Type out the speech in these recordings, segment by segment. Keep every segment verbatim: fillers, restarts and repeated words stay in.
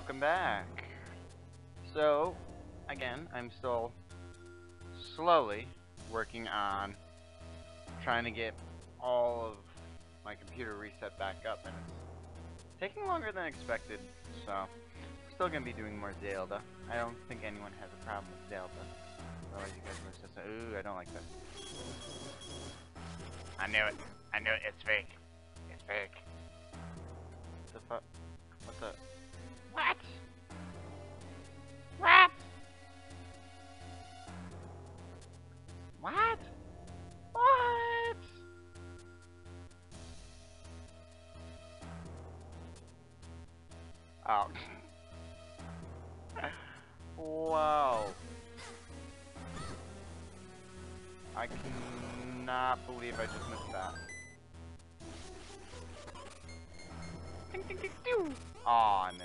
welcome back. So, again, I'm still slowly working on trying to get all of my computer reset back up, and it's taking longer than expected, so I'm still going to be doing more Zelda. I don't think anyone has a problem with Zelda. Otherwise you guys would just say, ooh, I don't like that. I knew it. I knew it. It's fake. It's fake. What the fuck? What the? What? What? What? What? Oh. Wow. I cannot believe I just missed that. Ding, ding, ding, doo. Aw, I missed.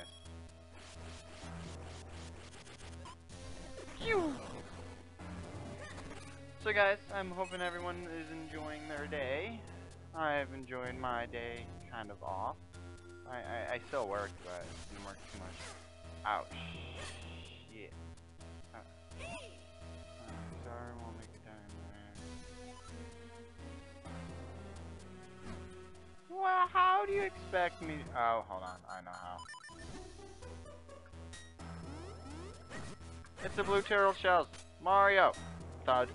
You. So guys, I'm hoping everyone is enjoying their day. I've enjoyed my day kind of off. I, I, I still work, but I didn't work too much. Ouch. Shit. Uh, I'm sorry, we'll make a time there. Well, how do you expect me? Oh, hold on. I know how. It's the blue turtle shells. Mario. Thud.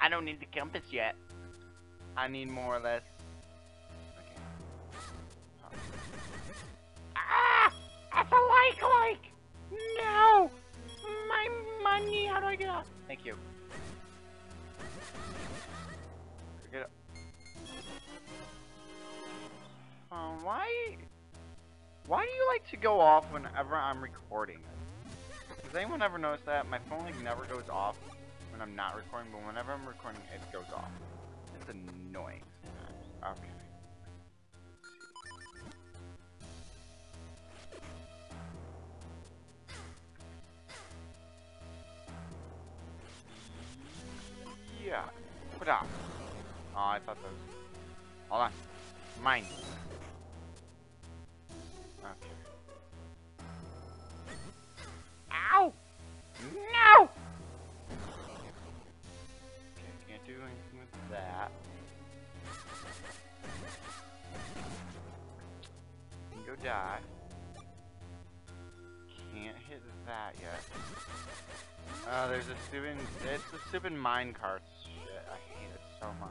I don't need the compass yet. I need more or less. Okay. Oh. Ah! It's a like-like! No! My money! How do I get out? Thank you. Get up. Um, why, why do you like to go off whenever I'm recording? Does anyone ever notice that? My phone like never goes off when I'm not recording, but whenever I'm recording, it goes off. It's annoying. Okay. Yeah. What up? Oh, I thought that was... Hold on. Mine. Okay. Ow! No! Okay, can't do anything with that. Go die. Can't hit that yet. Oh, there's a stupid... It's the stupid mine cart shit. I hate it so much.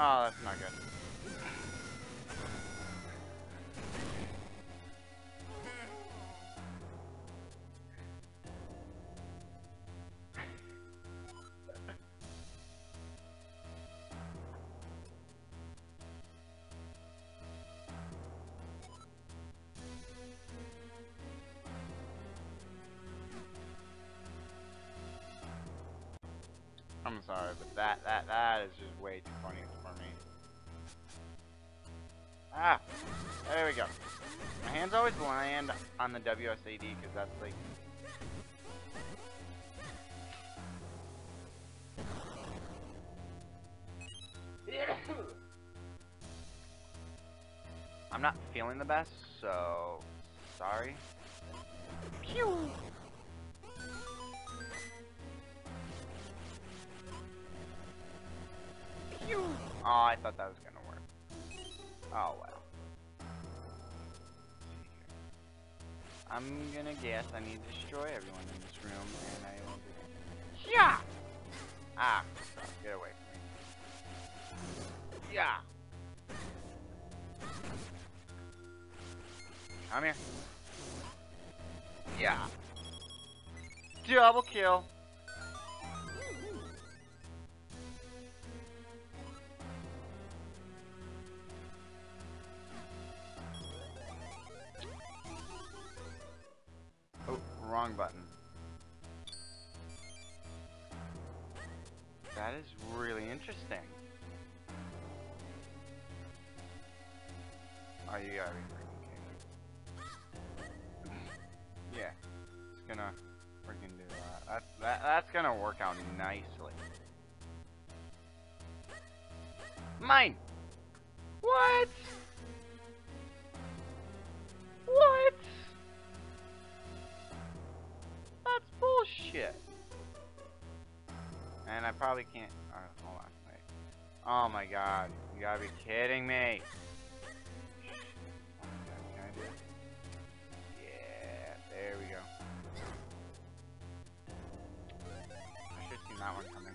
Oh, that's not good. I'm sorry, but that that that is just way too funny for me. Ah, there we go. My hands always land on the W S A D because that's like. I'm not feeling the best, so sorry. Pew. Oh, I thought that was gonna work. Oh well. I'm gonna guess I need to destroy everyone in this room, and I will do it. Yeah! Ah, stop. Get away from me. Yeah! Come here. Yeah! Double kill! Button. That is really interesting. Oh, you gotta be freaking kidding me. Yeah, it's gonna freaking do that. That's, that, that's gonna work out nicely. Mine! What? What? That's bullshit. And I probably can't. All right, hold on, wait. Oh my god, you gotta be kidding me. Can I do it? Yeah, there we go. I should have seen that one coming.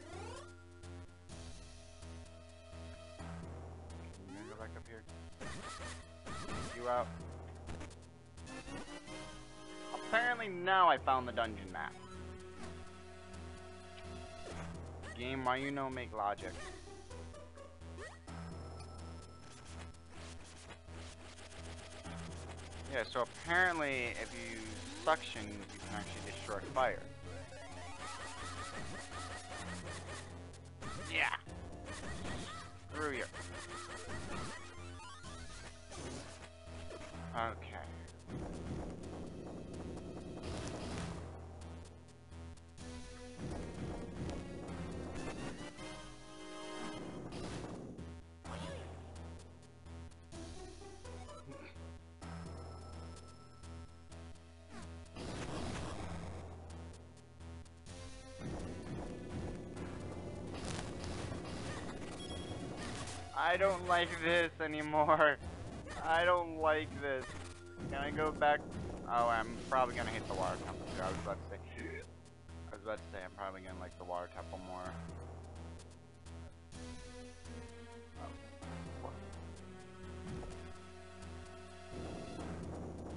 Can you go back up here? You out. Apparently now I found the dungeon map. Game, why you no make logic? Yeah, so apparently if you suction, you can actually destroy fire. Yeah! Screw you. Okay. I don't like this anymore. I don't like this. Can I go back? Oh, I'm probably gonna hit the water temple. I was about to say. I was about to say I'm probably gonna like the water temple more. Oh.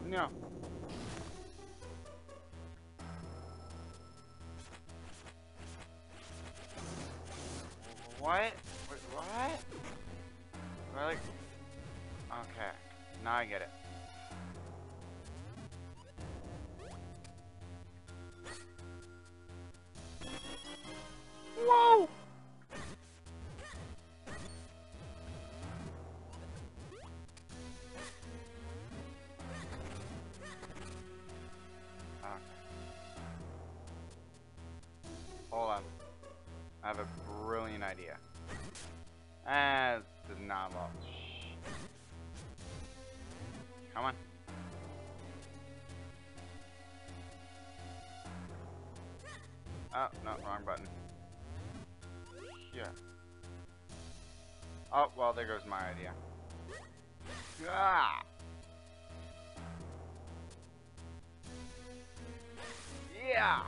No. What? What? Really? Okay, now I get it. Whoa! Okay. Hold on. I have a brilliant idea. Ah, this is not lost. Come on. Oh, no, wrong button. Yeah. Oh, well, there goes my idea. Ah! Yeah!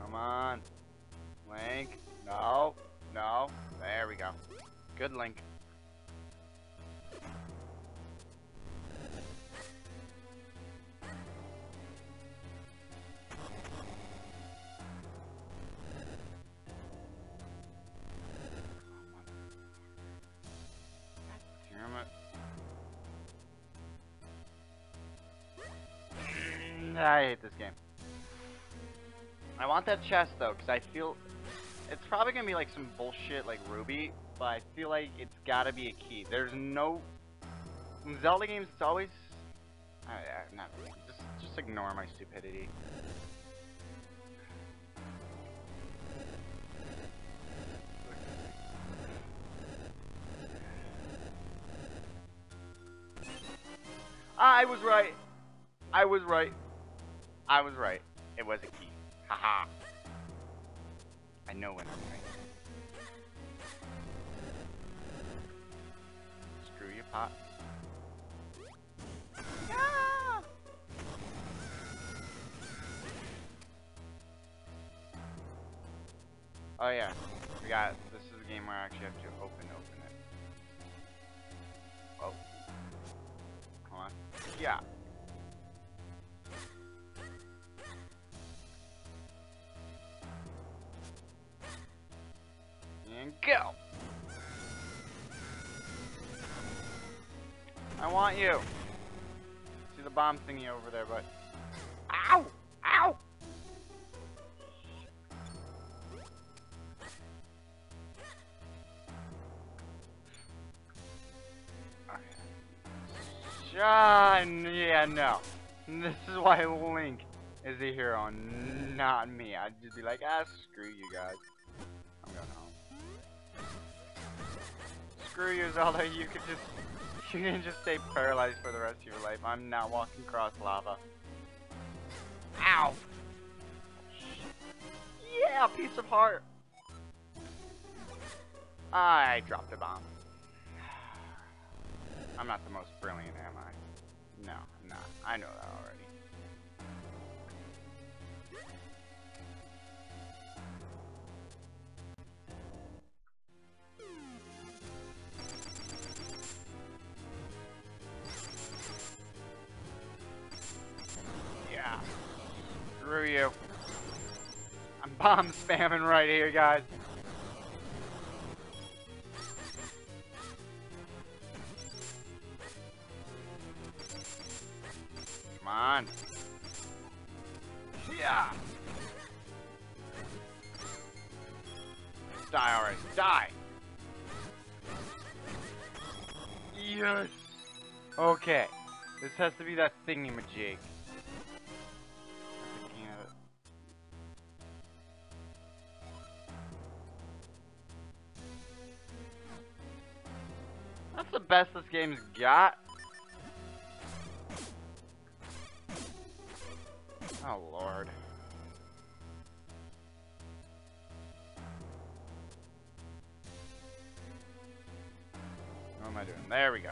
Come on. Link, no, no, there we go. Good Link. Damn it. I hate this game. I want that chest though, because I feel... It's probably gonna be like some bullshit like Ruby, but I feel like it's gotta be a key. There's no... In Zelda games, it's always... Uh, not really. Just, just ignore my stupidity. I was right! I was right. I was right. It was a key. Haha. I know when I'm right. Screw your pot. Ah! Oh yeah, we got it. This is a game where I actually have to open, open it. Oh. Come on. Yeah. And go! I want you! See the bomb thingy over there, but... Ow! Ow! Ah, uh, yeah, no. This is why Link is the hero, not me. I'd just be like, ah, screw you guys. I'm going home. Screw you, Zelda. You could just, you can just stay paralyzed for the rest of your life. I'm not walking across lava. Ow! Yeah, piece of heart. I dropped a bomb. I'm not the most brilliant, am I? No, I'm not. I know that already. Yeah. Screw you. I'm bomb spamming right here, guys. Come on. Yeah. Die already. Die. Yes. Okay. This has to be that thingy-majig. That's the best this game's got. Oh Lord. What am I doing? There we go.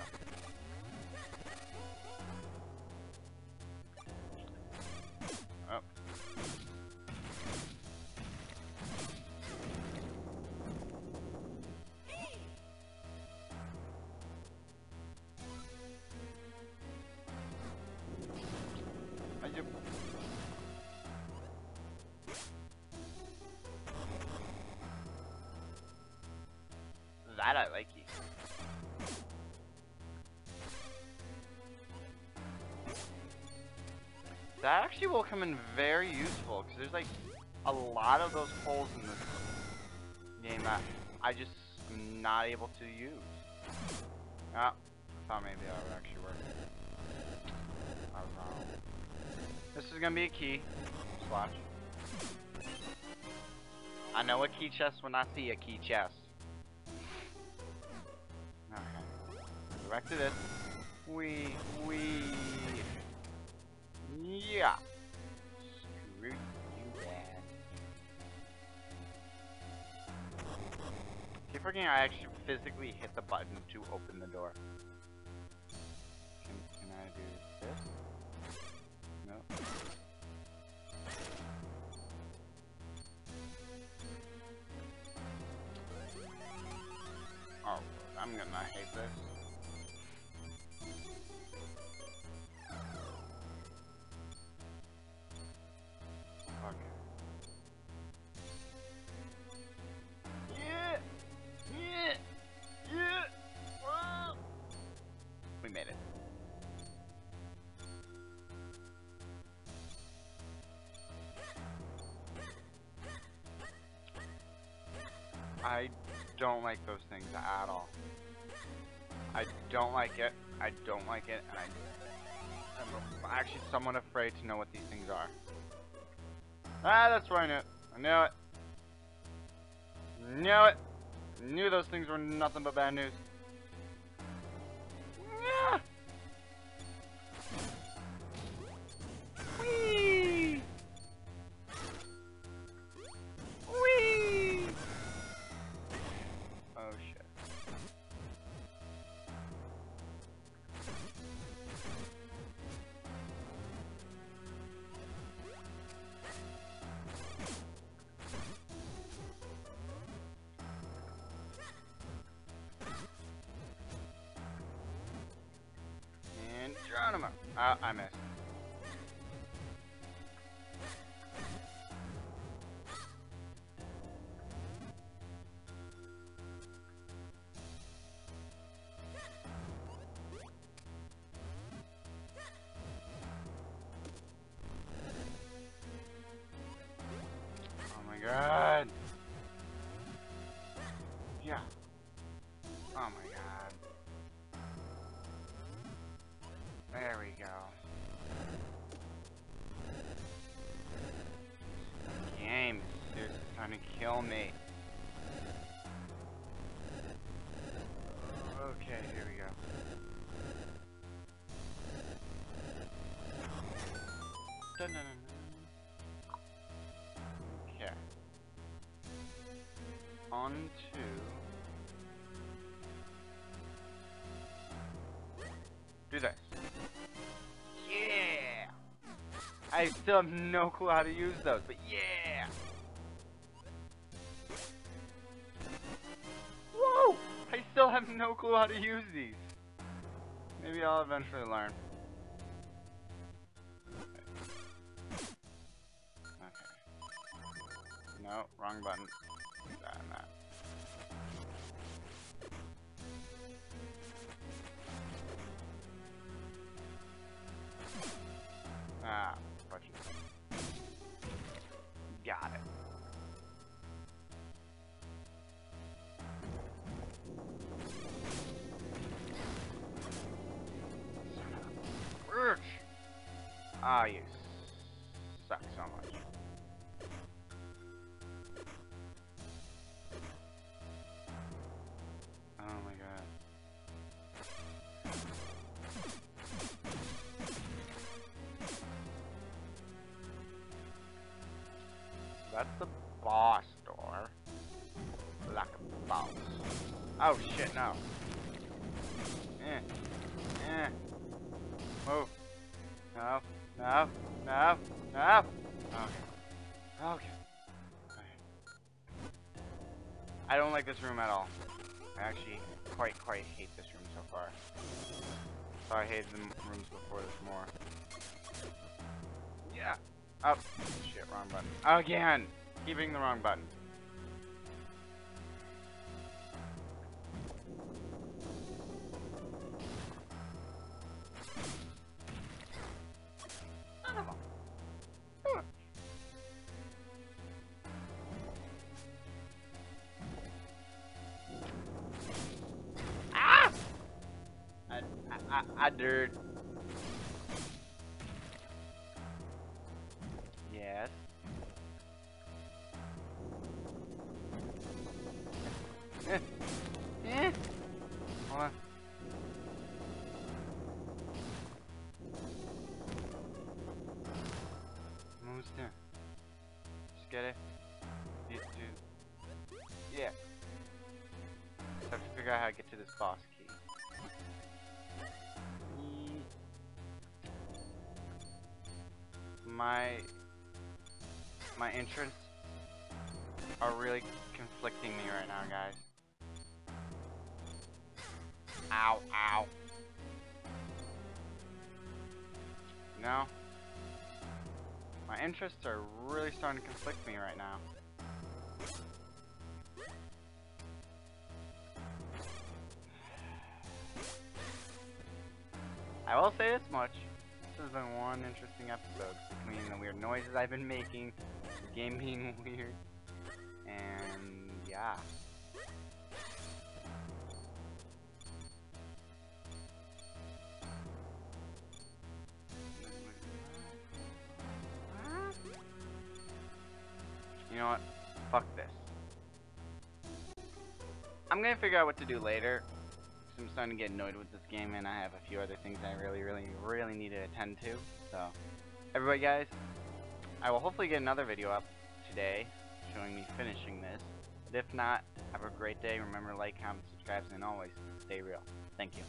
Oh. I just That I like you. That actually will come in very useful because there's like a lot of those holes in this game that I just am not able to use. Ah, I thought maybe that would actually work. I was wrong. This is gonna be a key. Just watch. I know a key chest when I see a key chest. Back to this. We, we, yeah. Screw you, Dad. Keep forgetting I actually physically hit the button to open the door. Can, can I do this? No. Oh, I'm gonna hate this. I don't like those things at all. I don't like it. I don't like it. And I, I'm actually somewhat afraid to know what these things are. Ah, that's where I knew it. I knew it. Knew it. Knew those things were nothing but bad news. Ah! Uh, I missed. Oh my god. Yeah. Oh my god. kill me. Okay, here we go. Dun, dun, dun. Okay. On to... do this. Yeah! I still have no clue how to use those, but yeah! Whoa! I still have no clue how to use these. Maybe I'll eventually learn. No, wrong button. Nah, nah. Ah, budget. Got it. Urgh. Ah, you suck so much. That's the boss door. Like a boss. Oh shit, no. Eh. Eh. Move. No. No. No. No. Okay. Okay. I don't like this room at all. I actually quite, quite hate this room so far. So I hated the rooms before this more. Yeah. Oh, shit, wrong button. Again! Keeping the wrong button. Ah! I, I, I dirt. Yes. Eh. Eh. Hold on. I'm almost there. Just get it. Yeah, dude. Yeah. Just have to figure out how to get to this boss key. My... My interests are really conflicting me right now, guys. Ow, ow. No. My interests are really starting to conflict me right now. I will say this much. This has been one interesting episode between the weird noises I've been making, the game being weird, and yeah. You know what? Fuck this. I'm gonna figure out what to do later. I'm starting to get annoyed with this game, and I have a few other things I really, really, really need to attend to. So, everybody, guys, I will hopefully get another video up today showing me finishing this. But if not, have a great day. Remember, like, comment, subscribe, and always stay real. Thank you.